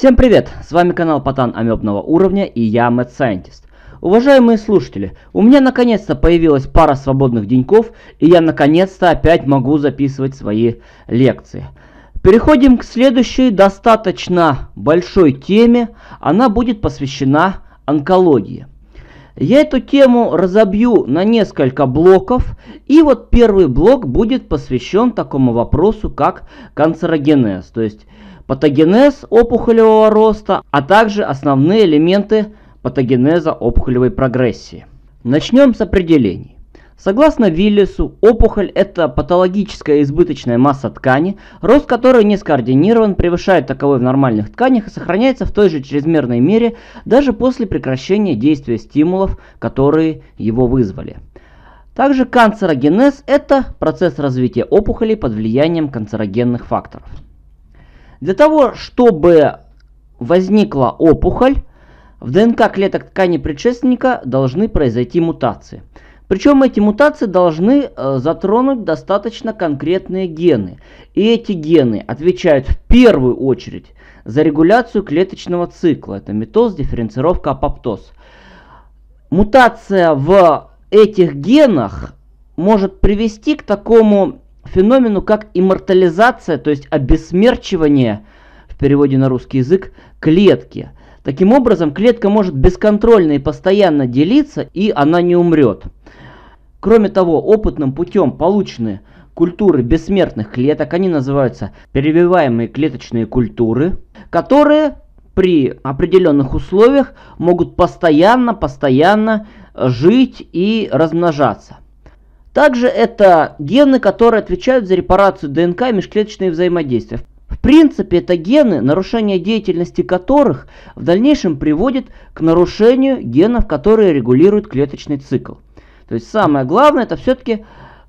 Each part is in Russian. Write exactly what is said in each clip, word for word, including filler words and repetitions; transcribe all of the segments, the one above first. Всем привет! С вами канал Патан Амебного Уровня и я Mad Scientist. Уважаемые слушатели, у меня наконец-то появилась пара свободных деньков, и я наконец-то опять могу записывать свои лекции. Переходим к следующей достаточно большой теме. Она будет посвящена онкологии. Я эту тему разобью на несколько блоков, и вот первый блок будет посвящен такому вопросу, как канцерогенез, то есть патогенез опухолевого роста, а также основные элементы патогенеза опухолевой прогрессии. Начнем с определений. Согласно Виллису, опухоль – это патологическая избыточная масса ткани, рост которой не скоординирован, превышает таковой в нормальных тканях и сохраняется в той же чрезмерной мере даже после прекращения действия стимулов, которые его вызвали. Также канцерогенез – это процесс развития опухолей под влиянием канцерогенных факторов. Для того, чтобы возникла опухоль, в ДНК клеток ткани предшественника должны произойти мутации. Причем эти мутации должны затронуть достаточно конкретные гены. И эти гены отвечают в первую очередь за регуляцию клеточного цикла. Это митоз, дифференцировка, апоптоз. Мутация в этих генах может привести к такому феномену, как иммортализация, то есть обессмерчивание, в переводе на русский язык, клетки. Таким образом, клетка может бесконтрольно и постоянно делиться, и она не умрет. Кроме того, опытным путем получены культуры бессмертных клеток, они называются перевиваемые клеточные культуры, которые при определенных условиях могут постоянно-постоянно жить и размножаться. Также это гены, которые отвечают за репарацию ДНК и межклеточные взаимодействия. В принципе, это гены, нарушение деятельности которых в дальнейшем приводит к нарушению генов, которые регулируют клеточный цикл. То есть самое главное, это все-таки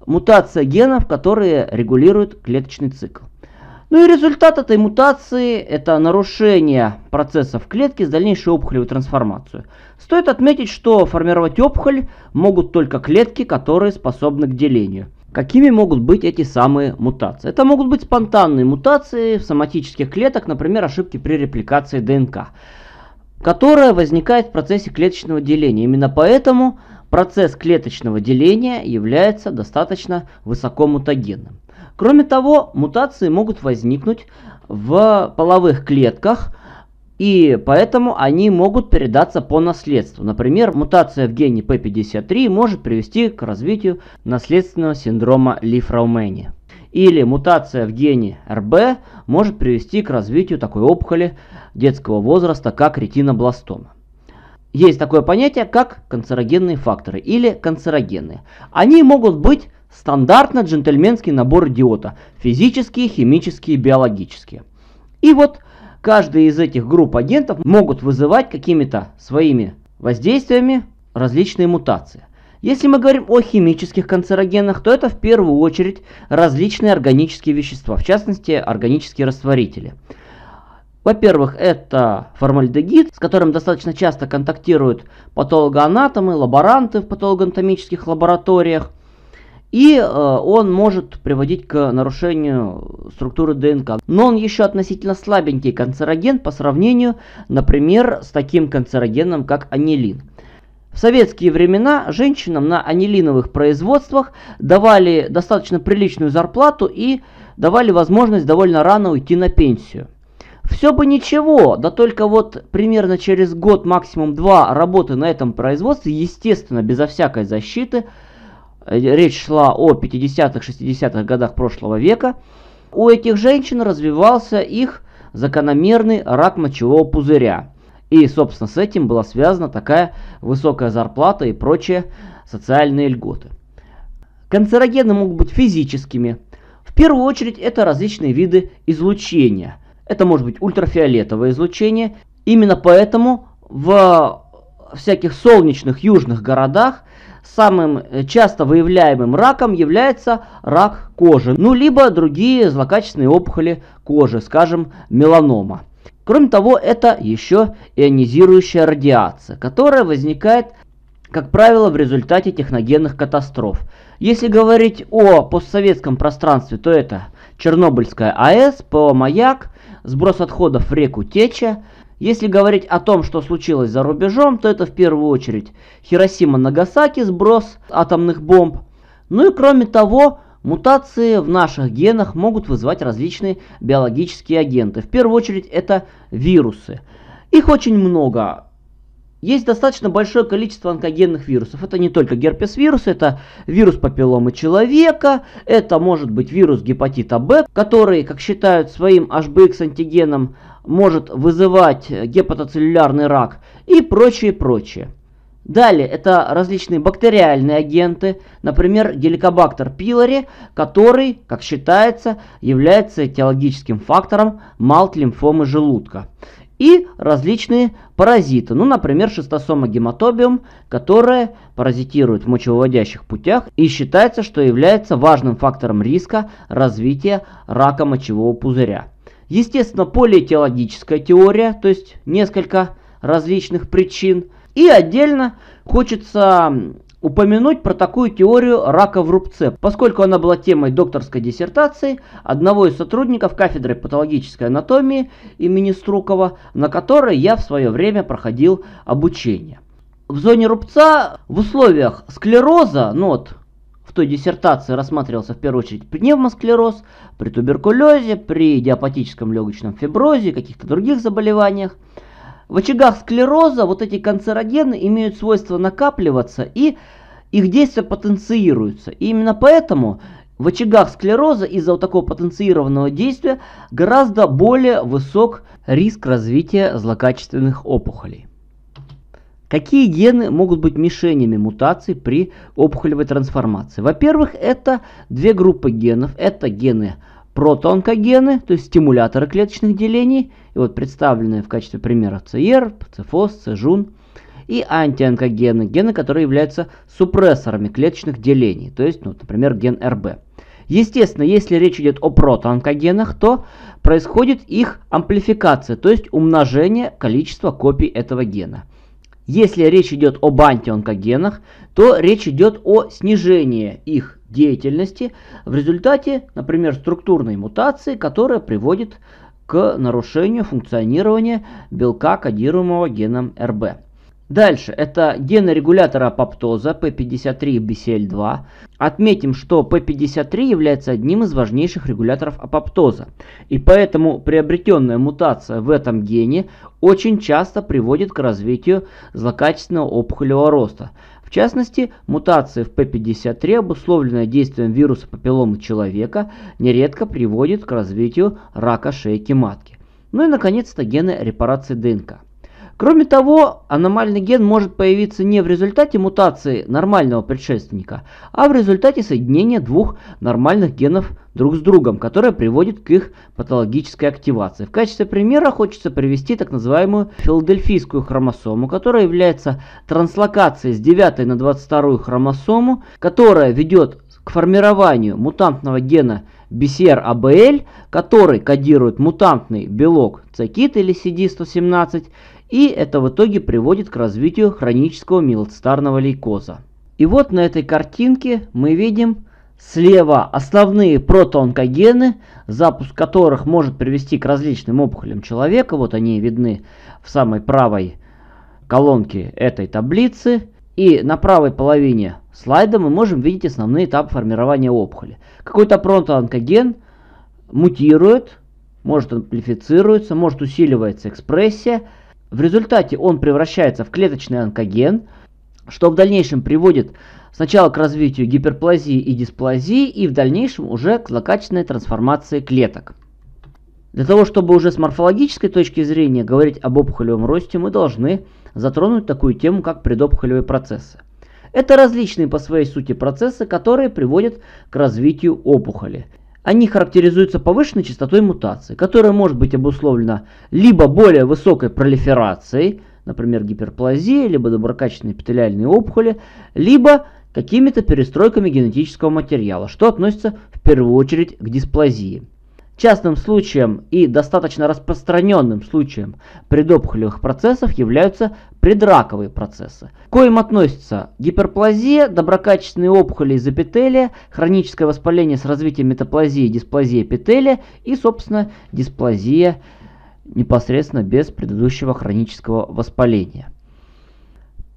мутация генов, которые регулируют клеточный цикл. Ну и результат этой мутации – это нарушение процессов клетки с дальнейшей опухолевой трансформацией. Стоит отметить, что формировать опухоль могут только клетки, которые способны к делению. Какими могут быть эти самые мутации? Это могут быть спонтанные мутации в соматических клетках, например, ошибки при репликации ДНК, которая возникает в процессе клеточного деления. Именно поэтому процесс клеточного деления является достаточно высокомутагенным. Кроме того, мутации могут возникнуть в половых клетках, и поэтому они могут передаться по наследству. Например, мутация в гене пэ пятьдесят три может привести к развитию наследственного синдрома Ли-Фраумени. Или мутация в гене эр бэ может привести к развитию такой опухоли детского возраста, как ретинобластома. Есть такое понятие, как канцерогенные факторы или канцерогены. Они могут быть стандартно джентльменский набор идиота: физические, химические, биологические. И вот каждая из этих групп агентов могут вызывать какими-то своими воздействиями различные мутации. Если мы говорим о химических канцерогенах, то это в первую очередь различные органические вещества, в частности органические растворители. Во-первых, это формальдегид, с которым достаточно часто контактируют патологоанатомы, лаборанты в патологоанатомических лабораториях. И э, он может приводить к нарушению структуры ДНК. Но он еще относительно слабенький канцероген по сравнению, например, с таким канцерогеном, как анилин. В советские времена женщинам на анилиновых производствах давали достаточно приличную зарплату и давали возможность довольно рано уйти на пенсию. Все бы ничего, да только вот примерно через год, максимум два работы на этом производстве, естественно, безо всякой защиты, речь шла о пятидесятых-шестидесятых годах прошлого века, у этих женщин развивался их закономерный рак мочевого пузыря. И, собственно, с этим была связана такая высокая зарплата и прочие социальные льготы. Канцерогены могут быть физическими. В первую очередь это различные виды излучения. Это может быть ультрафиолетовое излучение. Именно поэтому в всяких солнечных южных городах самым часто выявляемым раком является рак кожи, ну либо другие злокачественные опухоли кожи, скажем, меланома. Кроме того, это еще ионизирующая радиация, которая возникает, как правило, в результате техногенных катастроф. Если говорить о постсоветском пространстве, то это Чернобыльская АЭС, ПО Маяк, сброс отходов в реку Теча. Если говорить о том, что случилось за рубежом, то это в первую очередь Хиросима-Нагасаки, сброс атомных бомб. Ну и кроме того, мутации в наших генах могут вызывать различные биологические агенты. В первую очередь это вирусы. Их очень много. Есть достаточно большое количество онкогенных вирусов. Это не только герпес-вирус, это вирус папилломы человека, это может быть вирус гепатита Б, который, как считают, своим эйч би икс-антигеном может вызывать гепатоцеллюлярный рак и прочее, прочее. Далее, это различные бактериальные агенты, например, геликобактер пилори, который, как считается, является этиологическим фактором малт-лимфомы желудка. И различные паразиты, ну, например, шистосома гематобиум, которая паразитирует в мочевыводящих путях и считается, что является важным фактором риска развития рака мочевого пузыря. Естественно, полиэтиологическая теория, то есть несколько различных причин. И отдельно хочется упомянуть про такую теорию рака в рубце, поскольку она была темой докторской диссертации одного из сотрудников кафедры патологической анатомии имени Струкова, на которой я в свое время проходил обучение. В зоне рубца в условиях склероза, ну вот в той диссертации рассматривался в первую очередь пневмосклероз, при туберкулезе, при идиопатическом легочном фиброзе и каких-то других заболеваниях. В очагах склероза вот эти канцерогены имеют свойство накапливаться и их действия потенциируются. И именно поэтому в очагах склероза из-за вот такого потенциированного действия гораздо более высок риск развития злокачественных опухолей. Какие гены могут быть мишенями мутаций при опухолевой трансформации? Во-первых, это две группы генов. Это гены протоонкогены, то есть стимуляторы клеточных делений, и вот представленные в качестве примера ЦИР, ЦФОС, ЦЖУН, и антионкогены, гены, которые являются супрессорами клеточных делений, то есть, ну, например, ген эр бэ. Естественно, если речь идет о протоонкогенах, то происходит их амплификация, то есть умножение количества копий этого гена. Если речь идет об антионкогенах, то речь идет о снижении их деятельности в результате, например, структурной мутации, которая приводит к нарушению функционирования белка, кодируемого геном эр бэ. Дальше, это гены регулятора апоптоза пэ пятьдесят три и бэ цэ эль два. Отметим, что пэ пятьдесят три является одним из важнейших регуляторов апоптоза. И поэтому приобретенная мутация в этом гене очень часто приводит к развитию злокачественного опухолевого роста. В частности, мутация в пэ пятьдесят три, обусловленная действием вируса папилломы человека, нередко приводит к развитию рака шейки матки. Ну и, наконец-то, гены репарации ДНК. Кроме того, аномальный ген может появиться не в результате мутации нормального предшественника, а в результате соединения двух нормальных генов друг с другом, которое приводит к их патологической активации. В качестве примера хочется привести так называемую филадельфийскую хромосому, которая является транслокацией с девятой на двадцать вторую хромосому, которая ведет к формированию мутантного гена би си эр а бэ эль, который кодирует мутантный белок цэ кит или си ди сто семнадцать, и это в итоге приводит к развитию хронического миоцитарного лейкоза. И вот на этой картинке мы видим слева основные протоонкогены, запуск которых может привести к различным опухолям человека. Вот они видны в самой правой колонке этой таблицы. И на правой половине слайда мы можем видеть основные этапы формирования опухоли. Какой-то протоонкоген мутирует, может амплифицируется, может усиливается экспрессия. В результате он превращается в клеточный онкоген, что в дальнейшем приводит сначала к развитию гиперплазии и дисплазии, и в дальнейшем уже к злокачественной трансформации клеток. Для того, чтобы уже с морфологической точки зрения говорить об опухолевом росте, мы должны затронуть такую тему, как предопухолевые процессы. Это различные по своей сути процессы, которые приводят к развитию опухоли. Они характеризуются повышенной частотой мутации, которая может быть обусловлена либо более высокой пролиферацией, например, гиперплазии, либо доброкачественной эпителиальной опухоли, либо какими-то перестройками генетического материала, что относится в первую очередь к дисплазии. Частным случаем и достаточно распространенным случаем предопухолевых процессов являются предраковые процессы, к коим относятся гиперплазия, доброкачественные опухоли из эпителия, хроническое воспаление с развитием метаплазии, дисплазия эпителия и, собственно, дисплазия непосредственно без предыдущего хронического воспаления.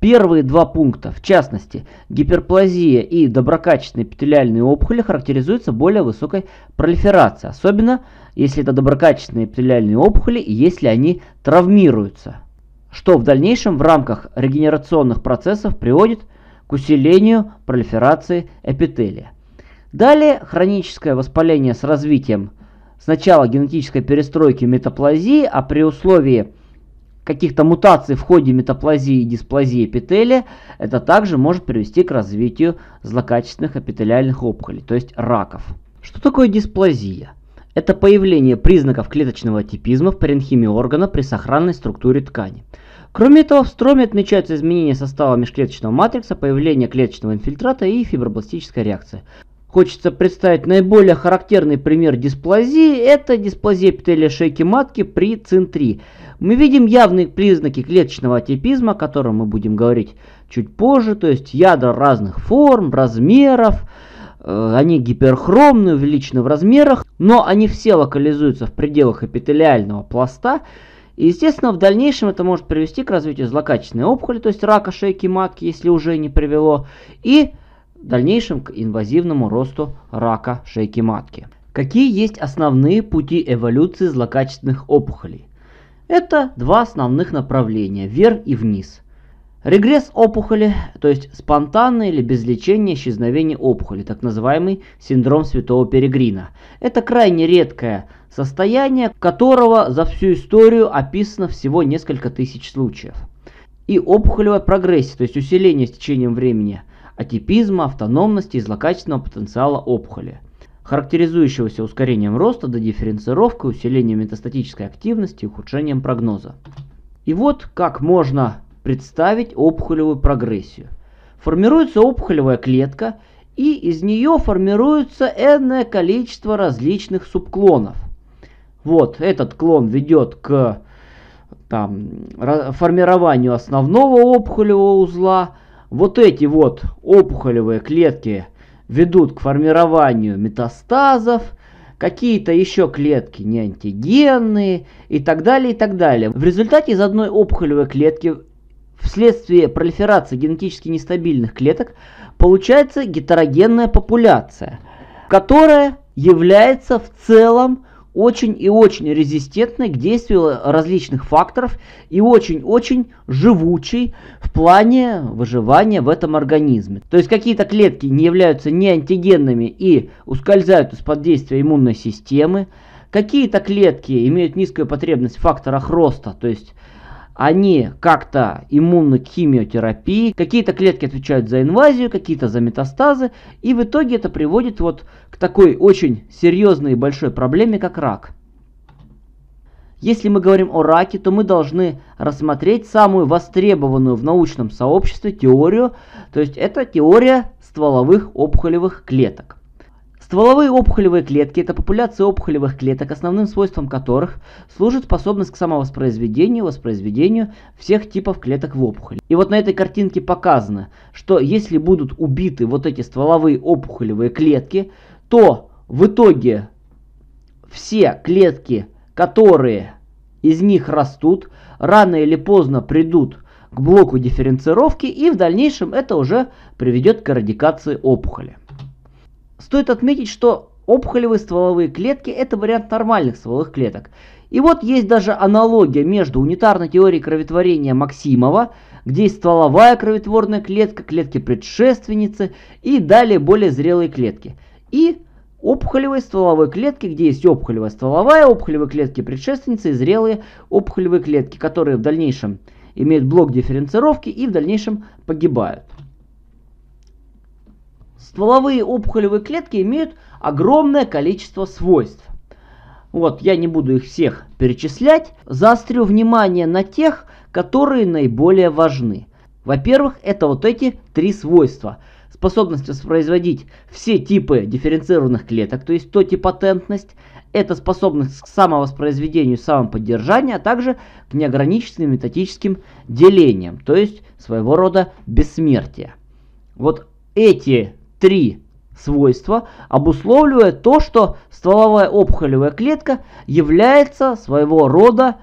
Первые два пункта, в частности, гиперплазия и доброкачественные эпителиальные опухоли, характеризуются более высокой пролиферацией, особенно если это доброкачественные эпителиальные опухоли и если они травмируются, что в дальнейшем в рамках регенерационных процессов приводит к усилению пролиферации эпителия. Далее хроническое воспаление с развитием сначала генетической перестройки метаплазии, а при условии каких-то мутаций в ходе метаплазии и дисплазии эпителия, это также может привести к развитию злокачественных эпителиальных опухолей, то есть раков. Что такое дисплазия? Это появление признаков клеточного типизма в паренхиме органа при сохранной структуре ткани. Кроме этого, в строме отмечаются изменения состава межклеточного матрикса, появление клеточного инфильтрата и фибробластическая реакция. Хочется представить наиболее характерный пример дисплазии, это дисплазия эпителия шейки матки при цин три. Мы видим явные признаки клеточного атипизма, о котором мы будем говорить чуть позже, то есть ядра разных форм, размеров, они гиперхромны, увеличены в размерах, но они все локализуются в пределах эпителиального пласта. И, естественно, в дальнейшем это может привести к развитию злокачественной опухоли, то есть рака шейки матки, если уже не привело, и в дальнейшем к инвазивному росту рака шейки матки. Какие есть основные пути эволюции злокачественных опухолей? Это два основных направления, вверх и вниз. Регресс опухоли, то есть спонтанное или без лечения исчезновение опухоли, так называемый синдром Святого Перегрина. Это крайне редкое состояние, которого за всю историю описано всего несколько тысяч случаев. И опухолевая прогрессия, то есть усиление с течением времени атипизма, автономности и злокачественного потенциала опухоли, характеризующегося ускорением роста, додифференцировкой, усилением метастатической активности и ухудшением прогноза. И вот как можно представить опухолевую прогрессию. Формируется опухолевая клетка, и из нее формируется энное количество различных субклонов. Вот этот клон ведет к там, формированию основного опухолевого узла. Вот эти вот опухолевые клетки ведут к формированию метастазов, какие-то еще клетки неантигенные и так далее, и так далее. В результате из одной опухолевой клетки вследствие пролиферации генетически нестабильных клеток получается гетерогенная популяция, которая является в целом очень и очень резистентной к действию различных факторов и очень-очень живучей в плане выживания в этом организме. То есть какие-то клетки не являются неантигенными и ускользают из-под действия иммунной системы, какие-то клетки имеют низкую потребность в факторах роста, то есть они как-то иммунны к химиотерапии, какие-то клетки отвечают за инвазию, какие-то за метастазы, и в итоге это приводит вот к такой очень серьезной и большой проблеме, как рак. Если мы говорим о раке, то мы должны рассмотреть самую востребованную в научном сообществе теорию, то есть это теория стволовых опухолевых клеток. Стволовые опухолевые клетки – это популяция опухолевых клеток, основным свойством которых служит способность к самовоспроизведению, воспроизведению всех типов клеток в опухоли. И вот на этой картинке показано, что если будут убиты вот эти стволовые опухолевые клетки, то в итоге все клетки, которые из них растут, рано или поздно придут к блоку дифференцировки, и в дальнейшем это уже приведет к радикации опухоли. Стоит отметить, что опухолевые стволовые клетки – это вариант нормальных стволовых клеток. И вот есть даже аналогия между унитарной теорией кроветворения Максимова, где есть стволовая кроветворная клетка, клетки-предшественницы и далее более зрелые клетки. И опухолевые стволовые клетки, где есть опухолевая стволовая, опухолевые клетки-предшественницы и зрелые опухолевые клетки, которые в дальнейшем имеют блок дифференцировки и в дальнейшем погибают. Стволовые опухолевые клетки имеют огромное количество свойств. Вот, я не буду их всех перечислять. Заострю внимание на тех, которые наиболее важны. Во-первых, это вот эти три свойства. Способность воспроизводить все типы дифференцированных клеток, то есть тотипатентность. Это способность к самовоспроизведению, самоподдержанию, а также к неограниченным метатическим делениям, то есть своего рода бессмертие. Вот эти три свойства обусловливают то, что стволовая опухолевая клетка является своего рода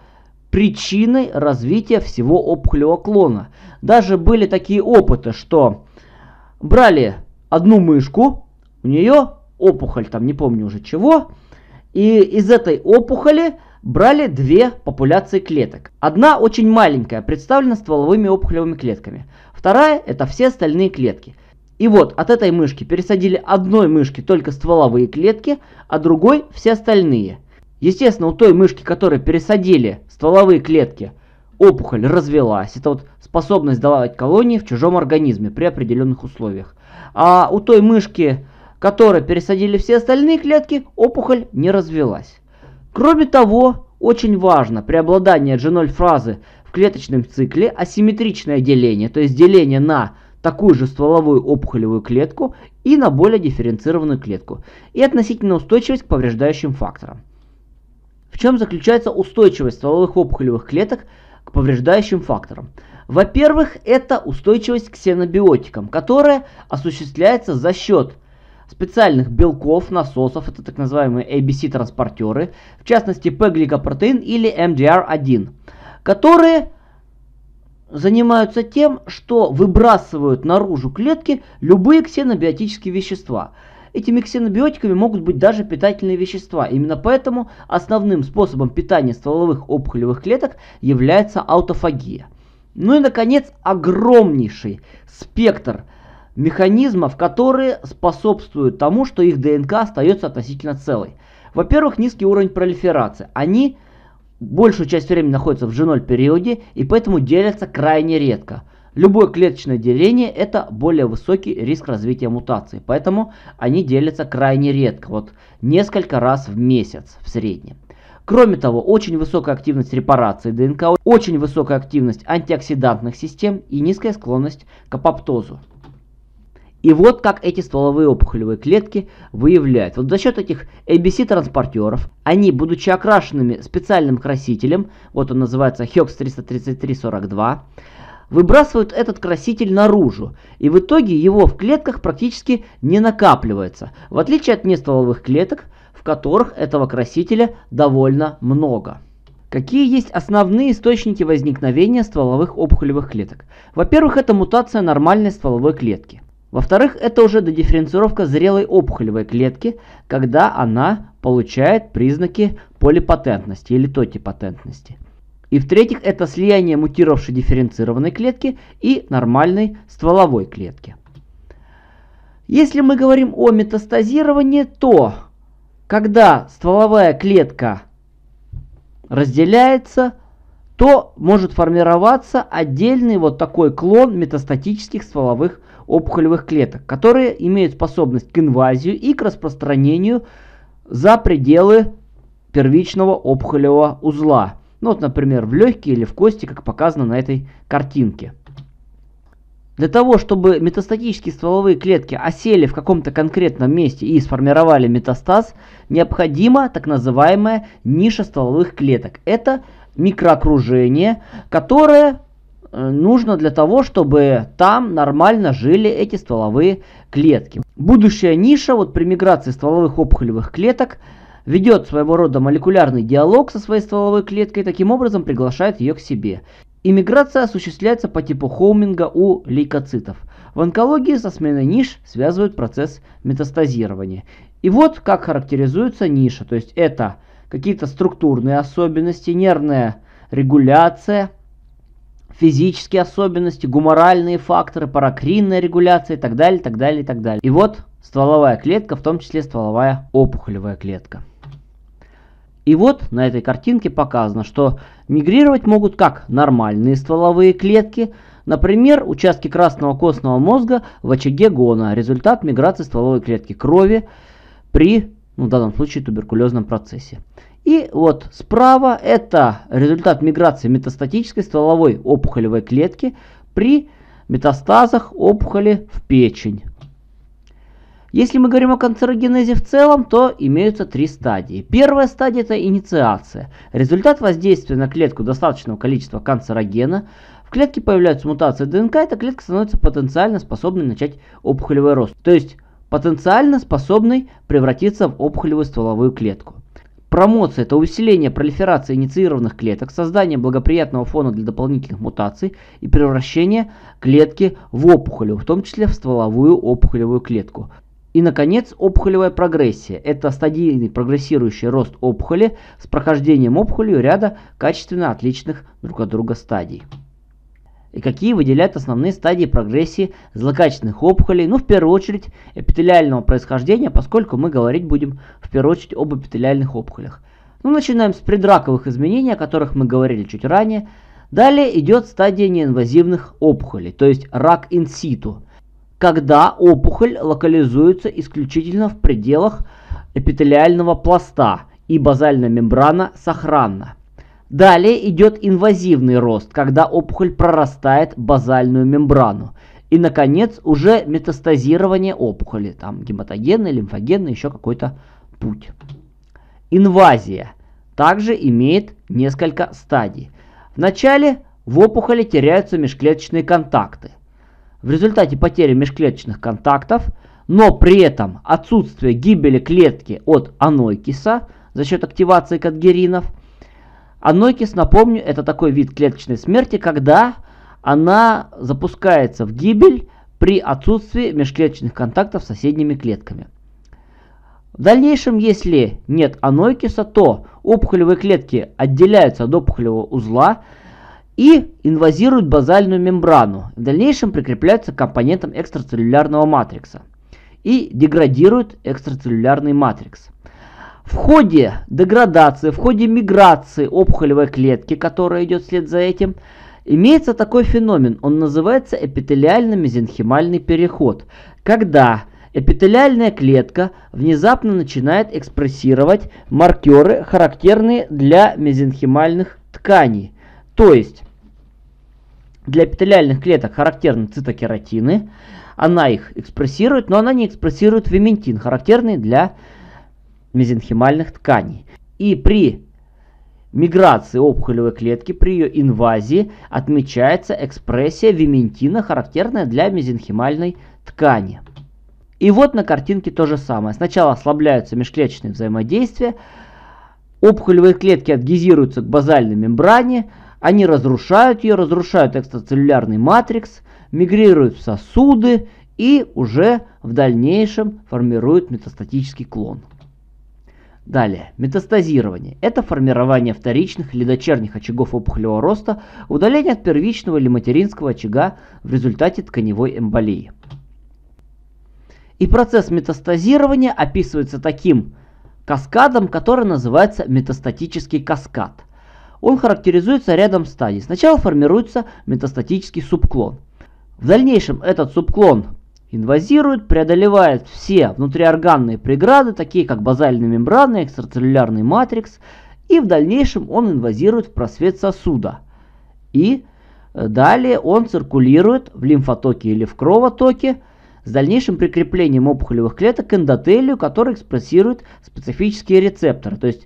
причиной развития всего опухолевого клона. Даже были такие опыты, что брали одну мышку, у нее опухоль, там не помню уже чего, и из этой опухоли брали две популяции клеток. Одна очень маленькая, представлена стволовыми опухолевыми клетками. Вторая – это все остальные клетки. И вот от этой мышки пересадили одной мышке только стволовые клетки, а другой – все остальные. Естественно, у той мышки, которой пересадили стволовые клетки, опухоль развелась. Это вот способность давать колонии в чужом организме при определенных условиях. А у той мышки, которой пересадили все остальные клетки, опухоль не развелась. Кроме того, очень важно преобладание джи ноль фазы в клеточном цикле, асимметричное деление, то есть деление на такую же стволовую опухолевую клетку и на более дифференцированную клетку, и относительная устойчивость к повреждающим факторам. В чем заключается устойчивость стволовых опухолевых клеток к повреждающим факторам? Во-первых, это устойчивость к ксенобиотикам, которая осуществляется за счет специальных белков, насосов, это так называемые эй би си-транспортеры, в частности пи-гликопротеин или эм ди ар один, которые занимаются тем, что выбрасывают наружу клетки любые ксенобиотические вещества. Этими ксенобиотиками могут быть даже питательные вещества. Именно поэтому основным способом питания стволовых опухолевых клеток является аутофагия. Ну и, наконец, огромнейший спектр механизмов, которые способствуют тому, что их ДНК остается относительно целой. Во-первых, низкий уровень пролиферации. Они большую часть времени находятся в джи ноль периоде и поэтому делятся крайне редко. Любое клеточное деление – это более высокий риск развития мутации, поэтому они делятся крайне редко, вот несколько раз в месяц в среднем. Кроме того, очень высокая активность репарации ДНК, очень высокая активность антиоксидантных систем и низкая склонность к апоптозу. И вот как эти стволовые опухолевые клетки выявляют. Вот за счет этих эй би си-транспортеров, они, будучи окрашенными специальным красителем, вот он называется Hoechst триста тридцать три сорок два, выбрасывают этот краситель наружу, и в итоге его в клетках практически не накапливается, в отличие от нестволовых клеток, в которых этого красителя довольно много. Какие есть основные источники возникновения стволовых опухолевых клеток? Во-первых, это мутация нормальной стволовой клетки. Во-вторых, это уже додифференцировка зрелой опухолевой клетки, когда она получает признаки полипатентности или тотипатентности. И в-третьих, это слияние мутировавшей дифференцированной клетки и нормальной стволовой клетки. Если мы говорим о метастазировании, то когда стволовая клетка разделяется, то может формироваться отдельный вот такой клон метастатических стволовых опухолевых клеток, которые имеют способность к инвазию и к распространению за пределы первичного опухолевого узла. Ну вот, например, в легкие или в кости, как показано на этой картинке. Для того, чтобы метастатические стволовые клетки осели в каком-то конкретном месте и сформировали метастаз, необходима так называемая ниша стволовых клеток. Это микроокружение, которое нужно для того, чтобы там нормально жили эти стволовые клетки. Будущая ниша вот при миграции стволовых опухолевых клеток ведет своего рода молекулярный диалог со своей стволовой клеткой и таким образом приглашает ее к себе. И миграция осуществляется по типу хоуминга у лейкоцитов. В онкологии со сменой ниш связывают процесс метастазирования. И вот как характеризуется ниша. То есть это какие-то структурные особенности, нервная регуляция, физические особенности, гуморальные факторы, паракринная регуляция и так далее, так далее, так далее. И вот стволовая клетка, в том числе стволовая опухолевая клетка. И вот на этой картинке показано, что мигрировать могут как нормальные стволовые клетки, например, участки красного костного мозга в очаге гона, результат миграции стволовой клетки крови при, ну, в данном случае, туберкулезном процессе. И вот справа это результат миграции метастатической стволовой опухолевой клетки при метастазах опухоли в печень. Если мы говорим о канцерогенезе в целом, то имеются три стадии. Первая стадия – это инициация. Результат воздействия на клетку достаточного количества канцерогена. В клетке появляются мутации ДНК, эта клетка становится потенциально способной начать опухолевый рост. То есть потенциально способной превратиться в опухолевую стволовую клетку. Промоция – это усиление пролиферации инициированных клеток, создание благоприятного фона для дополнительных мутаций и превращение клетки в опухолевую, в том числе в стволовую опухолевую клетку. И, наконец, опухолевая прогрессия. Это стадийный прогрессирующий рост опухоли с прохождением опухолью ряда качественно отличных друг от друга стадий. И какие выделяют основные стадии прогрессии злокачественных опухолей? Ну, в первую очередь, эпителиального происхождения, поскольку мы говорить будем в первую очередь об эпителиальных опухолях. Ну, начинаем с предраковых изменений, о которых мы говорили чуть ранее. Далее идет стадия неинвазивных опухолей, то есть рак инситу, когда опухоль локализуется исключительно в пределах эпителиального пласта и базальная мембрана сохранна. Далее идет инвазивный рост, когда опухоль прорастает базальную мембрану. И, наконец, уже метастазирование опухоли, там гематогенный, лимфогенный, еще какой-то путь. Инвазия также имеет несколько стадий. Вначале в опухоли теряются межклеточные контакты. В результате потери межклеточных контактов, но при этом отсутствие гибели клетки от анойкиса за счет активации кадгеринов. Анойкис, напомню, это такой вид клеточной смерти, когда она запускается в гибель при отсутствии межклеточных контактов с соседними клетками. В дальнейшем, если нет анойкиса, то опухолевые клетки отделяются от опухолевого узла и инвазируют базальную мембрану. В дальнейшем прикрепляются к компонентам экстрацеллюлярного матрикса и деградируют экстрацеллюлярный матрикс. В ходе деградации, в ходе миграции опухолевой клетки, которая идет вслед за этим, имеется такой феномен, он называется эпителиально-мезенхимальный переход, когда эпителиальная клетка внезапно начинает экспрессировать маркеры, характерные для мезенхимальных тканей. То есть для эпителиальных клеток характерны цитокератины, она их экспрессирует, но она не экспрессирует виментин, характерный для мезенхимальных тканей. И при миграции опухолевой клетки, при ее инвазии, отмечается экспрессия виментина, характерная для мезенхимальной ткани. И вот на картинке то же самое. Сначала ослабляются межклеточные взаимодействия, опухолевые клетки адгезируются к базальной мембране, они разрушают ее, разрушают экстрацеллюлярный матрикс, мигрируют в сосуды и уже в дальнейшем формируют метастатический клон. Далее, метастазирование. Это формирование вторичных или дочерних очагов опухолевого роста, удаление от первичного или материнского очага в результате тканевой эмболии. И процесс метастазирования описывается таким каскадом, который называется метастатический каскад. Он характеризуется рядом стадий. Сначала формируется метастатический субклон. В дальнейшем этот субклон инвазирует, преодолевает все внутриорганные преграды, такие как базальные мембраны, экстрацеллюлярный матрикс, и в дальнейшем он инвазирует в просвет сосуда. И далее он циркулирует в лимфотоке или в кровотоке с дальнейшим прикреплением опухолевых клеток к эндотелию, который экспрессирует специфические рецепторы, то есть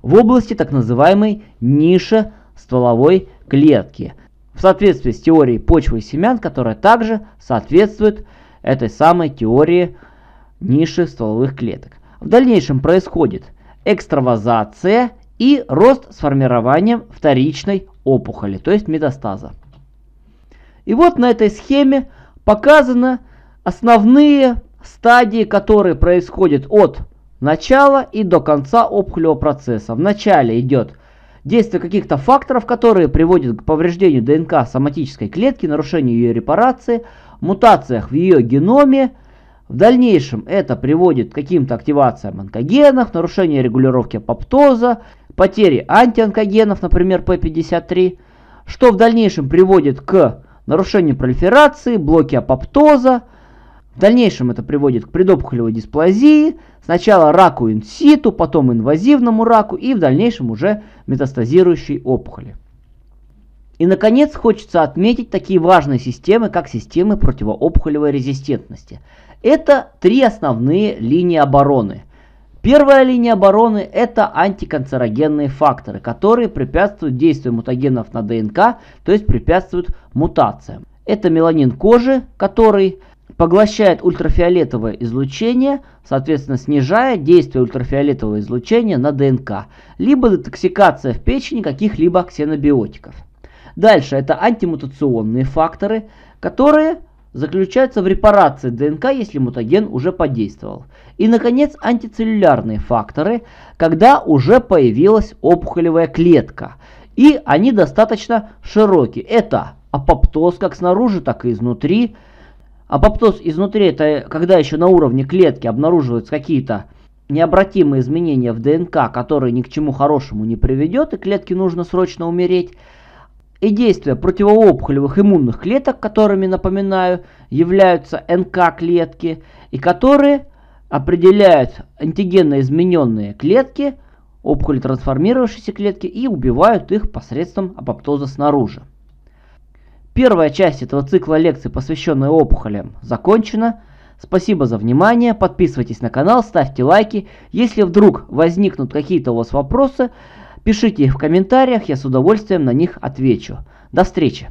в области так называемой ниши стволовой клетки, в соответствии с теорией почвы и семян, которая также соответствует этой самой теории ниши стволовых клеток. В дальнейшем происходит экстравазация и рост с формированием вторичной опухоли, то есть метастаза. И вот на этой схеме показаны основные стадии, которые происходят от начала и до конца опухолевого процесса. В начале идет действие каких-то факторов, которые приводят к повреждению ДНК соматической клетки, нарушению ее репарации, мутациях в ее геноме. В дальнейшем это приводит к каким-то активациям онкогенов, нарушению регулировки апоптоза, потери антионкогенов, например, П пятьдесят три, что в дальнейшем приводит к нарушению пролиферации, блоке апоптоза. В дальнейшем это приводит к предопухолевой дисплазии, сначала раку инситу, потом инвазивному раку и в дальнейшем уже метастазирующей опухоли. И, наконец, хочется отметить такие важные системы, как системы противоопухолевой резистентности. Это три основные линии обороны. Первая линия обороны – это антиканцерогенные факторы, которые препятствуют действию мутагенов на ДНК, то есть препятствуют мутациям. Это меланин кожи, который поглощает ультрафиолетовое излучение, соответственно, снижая действие ультрафиолетового излучения на ДНК, либо детоксикация в печени каких-либо ксенобиотиков. Дальше это антимутационные факторы, которые заключаются в репарации ДНК, если мутаген уже подействовал. И, наконец, антицеллюлярные факторы, когда уже появилась опухолевая клетка. И они достаточно широкие. Это апоптоз как снаружи, так и изнутри. Апоптоз изнутри – это когда еще на уровне клетки обнаруживаются какие-то необратимые изменения в ДНК, которые ни к чему хорошему не приведет, и клетке нужно срочно умереть. И действия противоопухолевых иммунных клеток, которыми, напоминаю, являются эн ка клетки, и которые определяют антигенно измененные клетки, опухолетрансформировавшиеся клетки, и убивают их посредством апоптоза снаружи. Первая часть этого цикла лекций, посвященная опухолям, закончена. Спасибо за внимание, подписывайтесь на канал, ставьте лайки. Если вдруг возникнут какие-то у вас вопросы, пишите их в комментариях, я с удовольствием на них отвечу. До встречи!